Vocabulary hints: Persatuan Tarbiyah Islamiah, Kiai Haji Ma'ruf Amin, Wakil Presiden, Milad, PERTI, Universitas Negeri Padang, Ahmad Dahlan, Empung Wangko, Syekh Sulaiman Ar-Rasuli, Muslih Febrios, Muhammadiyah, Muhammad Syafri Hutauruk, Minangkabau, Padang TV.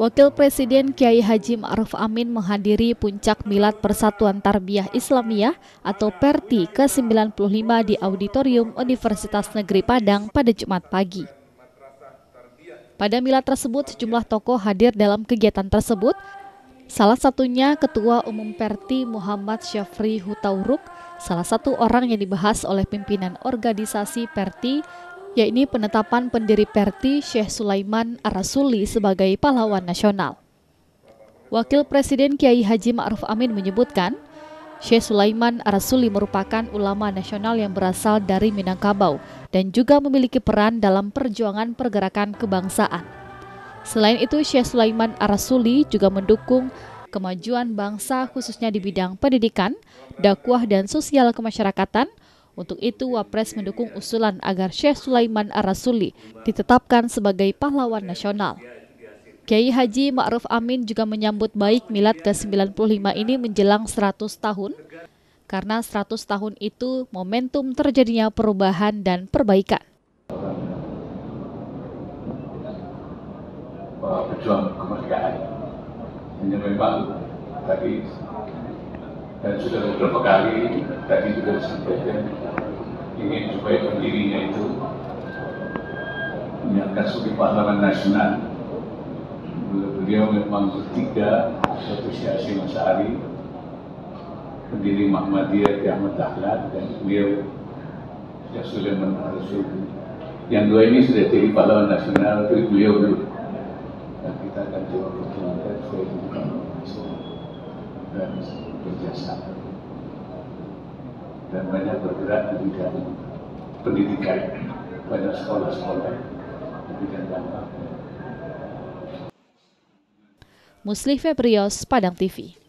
Wakil Presiden Kiai Haji Ma'ruf Amin menghadiri puncak Milad Persatuan Tarbiyah Islamiah atau PERTI ke-95 di Auditorium Universitas Negeri Padang pada Jumat pagi. Pada Milad tersebut sejumlah tokoh hadir dalam kegiatan tersebut, salah satunya Ketua Umum PERTI Muhammad Syafri Hutauruk, salah satu orang yang dibahas oleh pimpinan organisasi PERTI, yakni penetapan pendiri PERTI Syekh Sulaiman Ar-Rasuli sebagai pahlawan nasional. Wakil Presiden Kiai Haji Ma'ruf Amin menyebutkan, Syekh Sulaiman Ar-Rasuli merupakan ulama nasional yang berasal dari Minangkabau dan juga memiliki peran dalam perjuangan pergerakan kebangsaan. Selain itu, Syekh Sulaiman Ar-Rasuli juga mendukung kemajuan bangsa khususnya di bidang pendidikan, dakwah dan sosial kemasyarakatan. Untuk itu, Wapres mendukung usulan agar Syekh Sulaiman Ar-Rasuli ditetapkan sebagai pahlawan nasional. Kiai Haji Ma'ruf Amin juga menyambut baik Milad ke-95 ini menjelang 100 tahun, karena 100 tahun itu momentum terjadinya perubahan dan perbaikan. Para pejuang kemerdekaan hanya memang tadi dan sudah beberapa kali tadi juga disampaikan ingin supaya pendirinya itu diangkat sebagai pahlawan nasional. Beliau memang ketiga satu Syekh Mas Ari, pendiri Muhammadiyah Ahmad Dahlan, dan beliau Syekh Sulaiman Ar-Rasuli. Yang dua ini sudah jadi pahlawan nasional, tapi beliau dulu. Dan kita akan coba pertemukan supaya itu bukan dan berjasa dan banyak bergerak di bidang pendidikan pada sekolah-sekolah di bidang dakwah. Muslih Febrios, Padang TV.